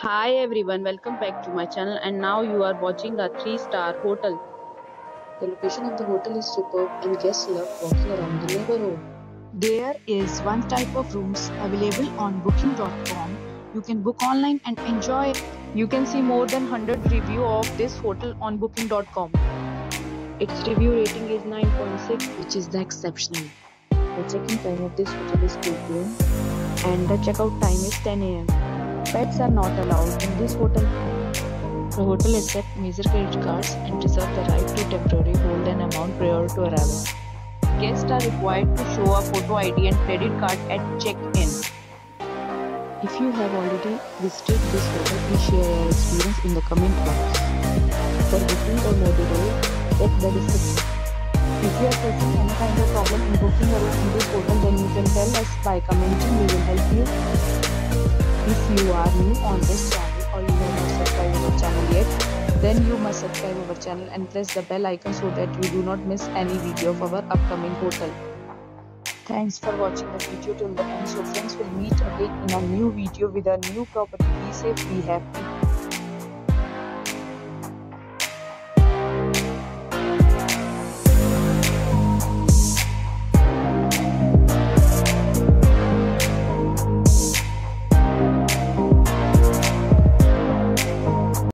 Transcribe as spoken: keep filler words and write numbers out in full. Hi everyone, welcome back to my channel, and now you are watching a three star hotel. The location of the hotel is superb and guests love walking around the neighborhood. There is one type of rooms available on booking dot com. You can book online and enjoy. You can see more than one hundred reviews of this hotel on booking dot com. Its review rating is nine point six, which is the exceptional. The check-in time of this hotel is two p m and the checkout time is ten a m Pets are not allowed in this hotel. The hotel accepts major credit cards and reserves the right to temporarily hold an amount prior to arrival. Guests are required to show a photo I D and credit card at check-in. If you have already visited this hotel, please share your experience in the comment box. For booking or more details, check the description. If you are facing any kind of problem in booking or in this hotel, then you can tell us by commenting. We will help you. If you are new on this channel or you have not subscribed our channel yet, then you must subscribe our channel and press the bell icon so that you do not miss any video of our upcoming hotel. Thanks for watching the video till the end. So friends, will meet again in a new video with a new property. Be safe, be happy.